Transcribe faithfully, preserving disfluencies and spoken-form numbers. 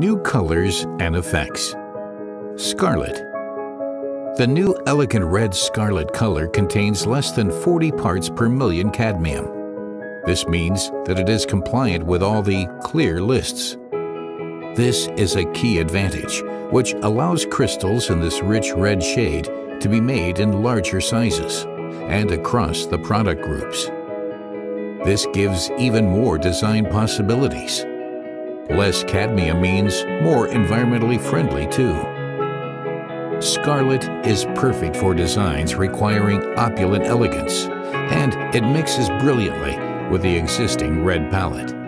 New colors and effects. Scarlet. The new elegant red scarlet color contains less than forty parts per million cadmium. This means that it is compliant with all the clear lists. This is a key advantage, which allows crystals in this rich red shade to be made in larger sizes and across the product groups. This gives even more design possibilities. Less cadmium means more environmentally friendly too. Scarlet is perfect for designs requiring opulent elegance, and it mixes brilliantly with the existing red palette.